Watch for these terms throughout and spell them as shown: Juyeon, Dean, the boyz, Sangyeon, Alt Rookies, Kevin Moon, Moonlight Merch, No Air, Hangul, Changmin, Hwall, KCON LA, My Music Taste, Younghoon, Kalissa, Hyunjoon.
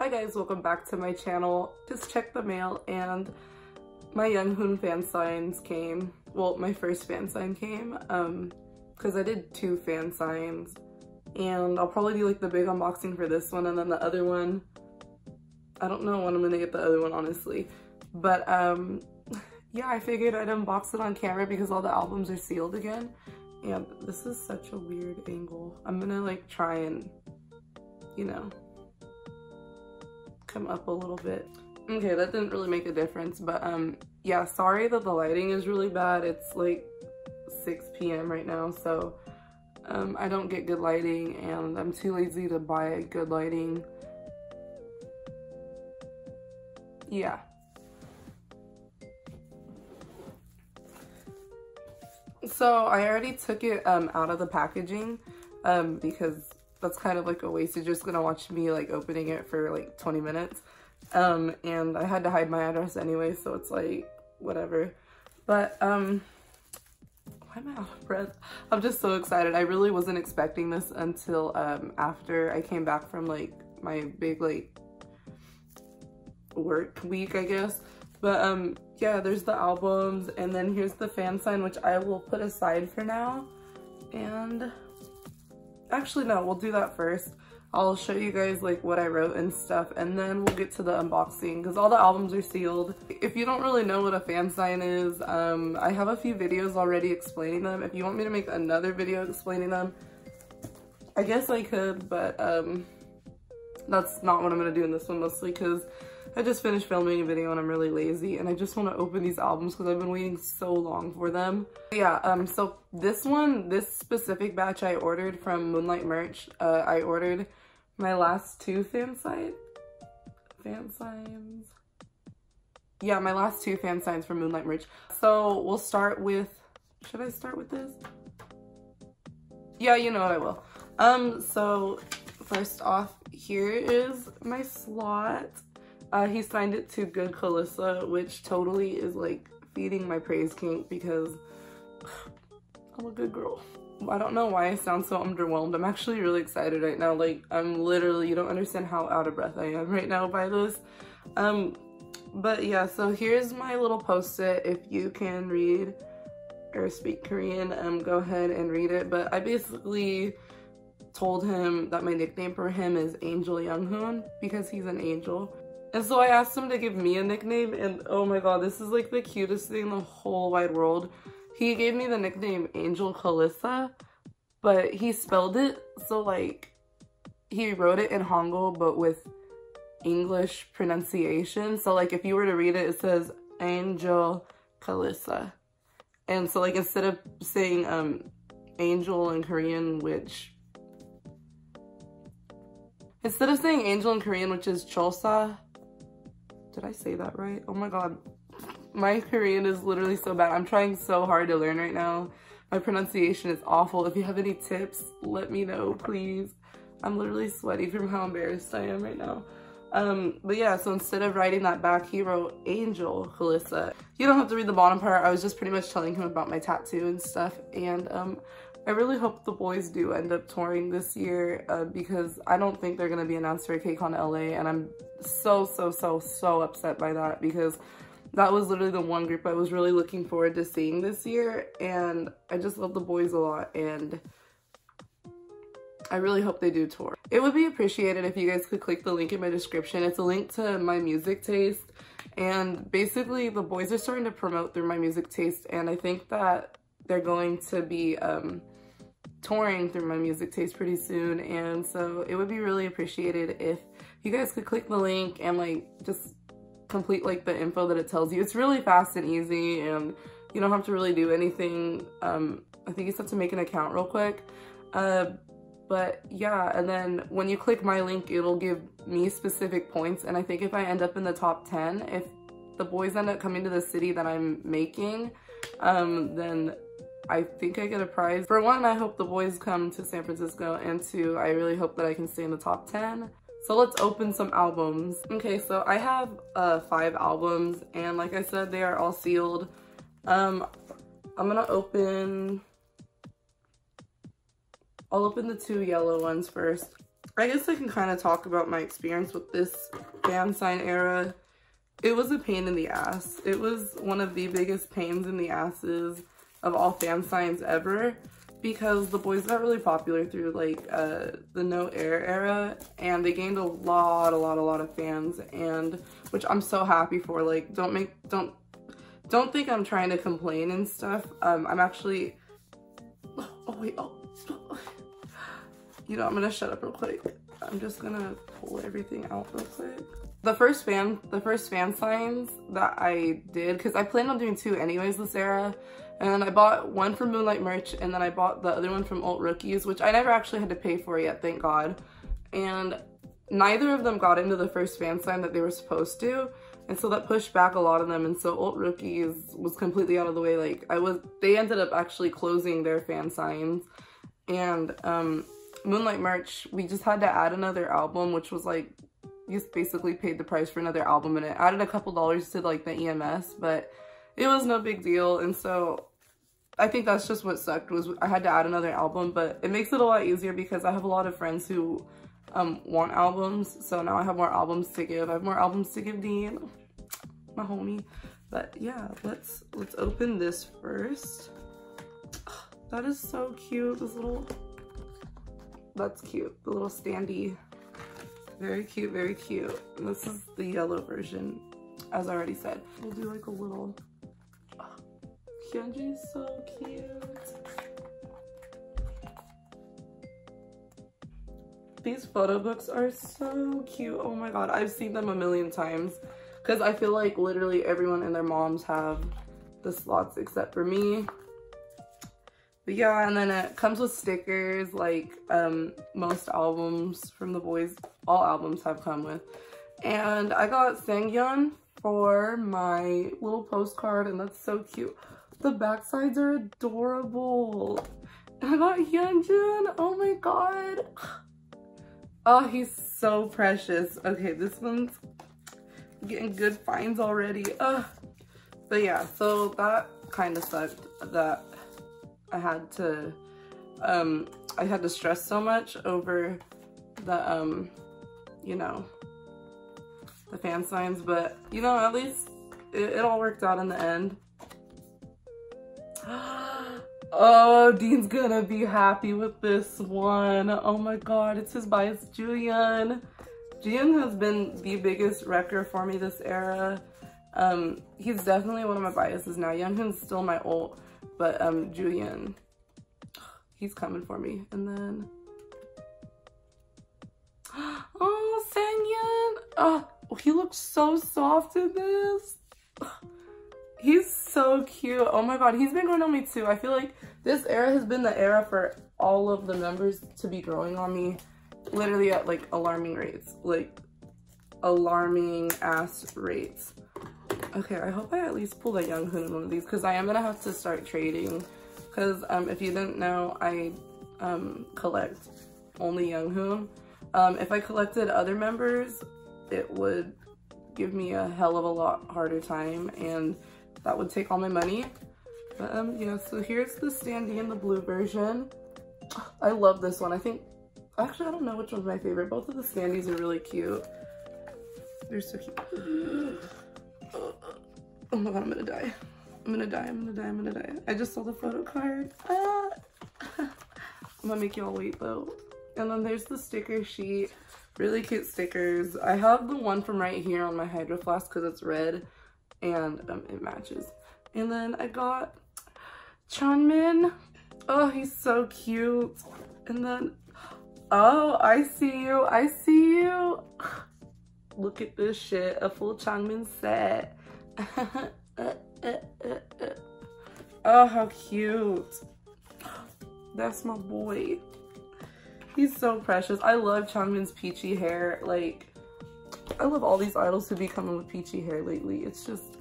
Hi guys, welcome back to my channel. Just checked the mail and my Younghoon fan signs came. Well, my first fan sign came because I did 2 fan signs, and I'll probably do like the big unboxing for this one and then the other one. I don't know when I'm gonna get the other one, honestly, but yeah, I figured I'd unbox it on camera because all the albums are sealed again. And this is such a weird angle. I'm gonna like try and, you know, come up a little bit. Okay, that didn't really make a difference, but yeah, sorry that the lighting is really bad. It's like 6 p.m. right now, so I don't get good lighting and I'm too lazy to buy good lighting. Yeah. So I already took it out of the packaging because that's kind of like a waste. You're just gonna watch me like opening it for like 20 minutes. And I had to hide my address anyway, so it's like, whatever. But, why am I out of breath? I'm just so excited. I really wasn't expecting this until, after I came back from like my big like work week, I guess. But, yeah, there's the albums, and then here's the fan sign, which I will put aside for now. And actually, no, we'll do that first. I'll show you guys like what I wrote and stuff, and then we'll get to the unboxing because all the albums are sealed. If you don't really know what a fan sign is, I have a few videos already explaining them. If you want me to make another video explaining them, I guess I could, but that's not what I'm gonna do in this one, mostly because I just finished filming a video and I'm really lazy and I just want to open these albums because I've been waiting so long for them. Yeah, so this one, this specific batch I ordered from Moonlight Merch. I ordered my last 2 fan signs. Yeah, my last 2 fan signs from Moonlight Merch. So we'll start with, should I start with this? Yeah, you know what, I will. So first off, here is my slot. He signed it to Good Kalissa, which totally is like feeding my praise kink because I'm a good girl. I don't know why I sound so underwhelmed. I'm actually really excited right now. Like, I'm literally, you don't understand how out of breath I am right now by this. But yeah, so here's my little post-it. If you can read or speak Korean, go ahead and read it. But I basically told him that my nickname for him is Angel Younghoon because he's an angel. And so I asked him to give me a nickname, and oh my god, this is like the cutest thing in the whole wide world. He gave me the nickname Angel Kalissa, but he spelled it, so like, he wrote it in Hangul, but with English pronunciation. So like, if you were to read it, it says Angel Kalissa. And so like, instead of saying angel in Korean, which... instead of saying angel in Korean, which is Cholsa... did I say that right? Oh my god. My Korean is literally so bad. I'm trying so hard to learn right now. My pronunciation is awful. If you have any tips, let me know, please. I'm literally sweaty from how embarrassed I am right now. But yeah, so instead of writing that back, he wrote Angel Kalissa. You don't have to read the bottom part. I was just pretty much telling him about my tattoo and stuff. And I really hope the boys do end up touring this year because I don't think they're going to be announced for KCON LA, and I'm so upset by that because that was literally the one group I was really looking forward to seeing this year, and I just love the boys a lot, and I really hope they do tour. It would be appreciated if you guys could click the link in my description. It's a link to My Music Taste, and basically the boys are starting to promote through My Music Taste, and I think that they're going to be touring through My Music Taste pretty soon, and so it would be really appreciated if you guys could click the link and like just complete like the info that it tells you. It's really fast and easy, and you don't have to really do anything. I think you just have to make an account real quick, but yeah, and then when you click my link, it'll give me specific points, and I think if I end up in the top 10, if the boys end up coming to the city that I'm making, then I think I get a prize. For one, I hope the boys come to San Francisco, and 2, I really hope that I can stay in the top 10. So let's open some albums. Okay, so I have 5 albums, and like I said, they are all sealed. I'm gonna open... I'll open the 2 yellow ones first. I guess I can kind of talk about my experience with this fansign era. It was a pain in the ass. It was one of the biggest pains in the asses of all fansigns ever, because the boyz got really popular through like the No Air era, and they gained a lot of fans, and which I'm so happy for. Like, don't think I'm trying to complain and stuff. I'm actually, you know, I'm gonna shut up real quick. I'm just gonna pull everything out real quick. The first fan signs that I did, because I planned on doing two anyways this era, and then I bought one from Moonlight Merch, and then I bought the other one from Alt Rookies, which I never actually had to pay for yet, thank God. And neither of them got into the first fan sign that they were supposed to, and so that pushed back a lot of them, and so Alt Rookies was completely out of the way. Like, they ended up actually closing their fan signs, and Moonlight Merch, we just had to add another album, which was like, you basically paid the price for another album, and it added a couple dollars to like the EMS, but it was no big deal. And so I think that's just what sucked, was I had to add another album, but it makes it a lot easier because I have a lot of friends who want albums, so now I have more albums to give. I have more albums to give Dean, my homie. But yeah, let's open this first. That is so cute, this little, that's cute, the little standee. Very cute, very cute. And this is the yellow version, as I already said. We'll do like a little, Hyunjoon's so cute. These photo books are so cute. Oh my God, I've seen them a million times because I feel like literally everyone and their moms have the slots except for me. But yeah, and then it comes with stickers, like most albums from the boyz, all albums have come with. And I got Sangyeon for my little postcard, and that's so cute. The backsides are adorable. And I got Hyunjoon, oh my God. Oh, he's so precious. Okay, this one's getting good finds already. But yeah, so that kind of sucked that I had to stress so much over the, you know, the fan signs. But, you know, at least it all worked out in the end. Oh, Dean's gonna be happy with this one. Oh my God, it's his bias, Juyeon. Juyeon has been the biggest wrecker for me this era. He's definitely one of my biases now. Younghoon's still my ult, but Juyeon, he's coming for me. And then, oh, Sangyeon. Oh, he looks so soft in this. He's so cute. Oh my God, he's been growing on me too. I feel like this era has been the era for all of the members to be growing on me, literally at like alarming rates, like alarming ass rates. Okay, I hope I at least pulled a Younghoon in one of these, because I am gonna have to start trading, because if you didn't know, I collect only Younghoon. If I collected other members, it would give me a hell of a lot harder time, and that would take all my money. But yeah, so here's the standee in the blue version. I love this one. I think, actually, I don't know which one's my favorite. Both of the standees are really cute. They're so cute. Oh my God, I'm gonna die. I'm gonna die, I'm gonna die, I'm gonna die. I just saw the photo card. Ah. I'm gonna make y'all wait though. And then there's the sticker sheet. Really cute stickers. I have the one from right here on my Hydro Flask because it's red, and it matches. And then I got Changmin. Oh, he's so cute. And then, oh, I see you, I see you. Look at this shit, a full Changmin set. Oh, how cute. That's my boy. He's so precious. I love Changmin's peachy hair. Like, I love all these idols who be coming with peachy hair lately. It's just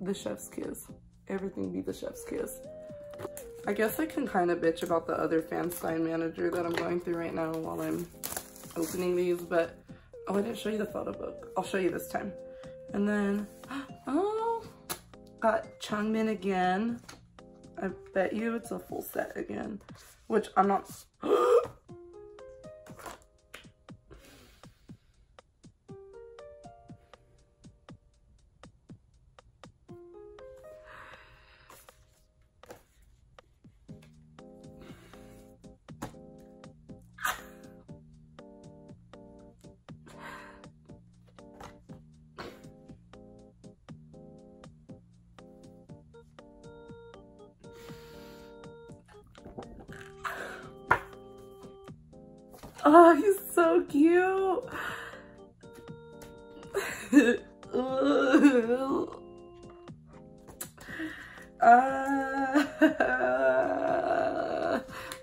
the chef's kiss. Everything be the chef's kiss. I guess I can kind of bitch about the other fan sign manager that I'm going through right now while I'm opening these, but oh, I didn't show you the photo book. I'll show you this time. And then, oh, got Changmin again. I bet you it's a full set again, which I'm not. Oh, he's so cute.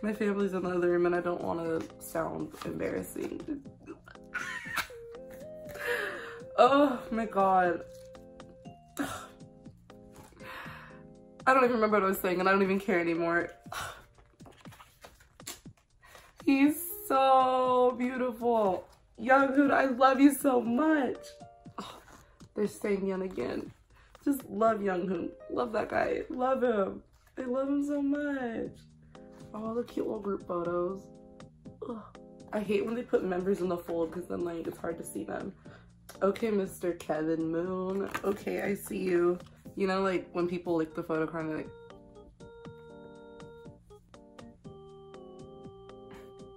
My family's in the other room and I don't want to sound embarrassing. Oh my god. I don't even remember what I was saying and I don't even care anymore. He's so beautiful. Younghoon, I love you so much. Oh, they're Sangyeon again. Just love Younghoon. Love that guy. Love him. I love him so much. Oh, the cute little group photos. Ugh. I hate when they put members in the fold because then like it's hard to see them. Okay, Mr. Kevin Moon. Okay, I see you. You know, like when people like the photo kind of like.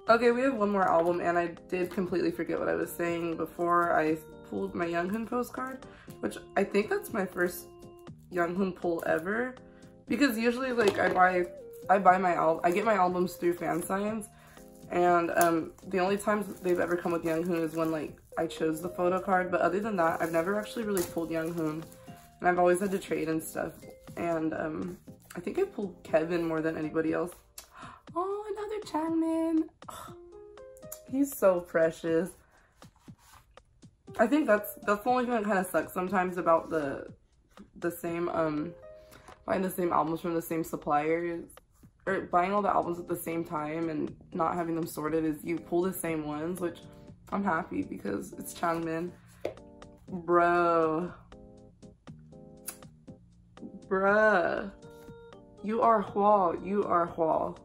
Okay, we have one more album and I did completely forget what I was saying before I pulled my Younghoon postcard, which I think that's my first Younghoon pull ever, because usually like I get my albums through fan signs, and the only times they've ever come with Younghoon is when like I chose the photo card, but other than that I've never actually really pulled Younghoon, and I've always had to trade and stuff, and I think I pulled Kevin more than anybody else. Oh, another Changmin. Oh, he's so precious. I think that's the only thing that kind of sucks sometimes about buying the same albums from the same suppliers, or buying all the albums at the same time and not having them sorted, is you pull the same ones, which I'm happy because it's Changmin. Bruh. You are Hwall. You are Hwall.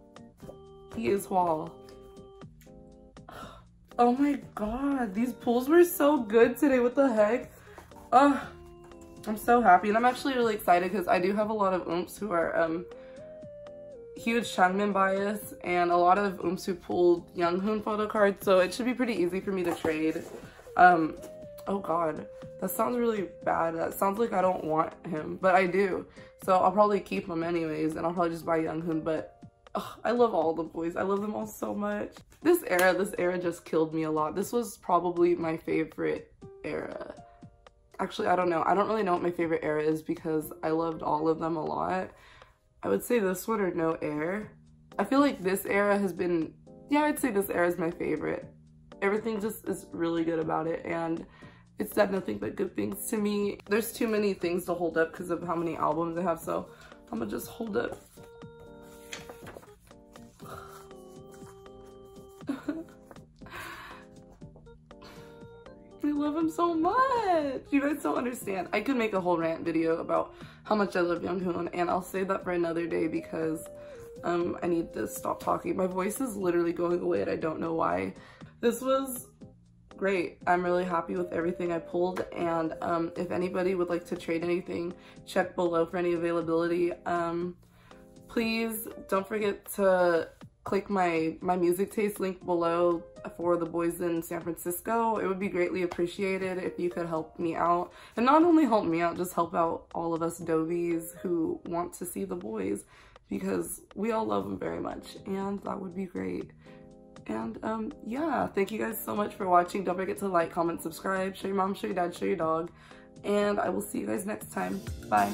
He is Hwall. Oh my god, these pulls were so good today, what the heck? Oh, I'm so happy, and I'm actually really excited because I do have a lot of oomps who are huge Changmin bias, and a lot of oomps who pulled Younghoon photo cards, so it should be pretty easy for me to trade. Oh god, that sounds really bad, that sounds like I don't want him, but I do, so I'll probably keep him anyways, and I'll probably just buy Younghoon, but oh, I love all the boys. I love them all so much. This era just killed me a lot. This was probably my favorite era. Actually, I don't know. I don't really know what my favorite era is because I loved all of them a lot. I would say this one or No Air. I feel like this era has been, yeah, I'd say this era is my favorite. Everything just is really good about it, and it's said nothing but good things to me. There's too many things to hold up because of how many albums I have, so I'm gonna just hold up. I love him so much. You guys don't understand. I could make a whole rant video about how much I love Younghoon, and I'll save that for another day because I need to stop talking. My voice is literally going away and I don't know why. This was great. I'm really happy with everything I pulled, and if anybody would like to trade anything, check below for any availability. Please don't forget to click my music taste link below for the boys in San Francisco. It would be greatly appreciated if you could help me out, and not only help me out, just help out all of us dobies who want to see the boys, because we all love them very much, and that would be great. And yeah, thank you guys so much for watching. Don't forget to like, comment, subscribe, show your mom, show your dad, show your dog, and I will see you guys next time. Bye.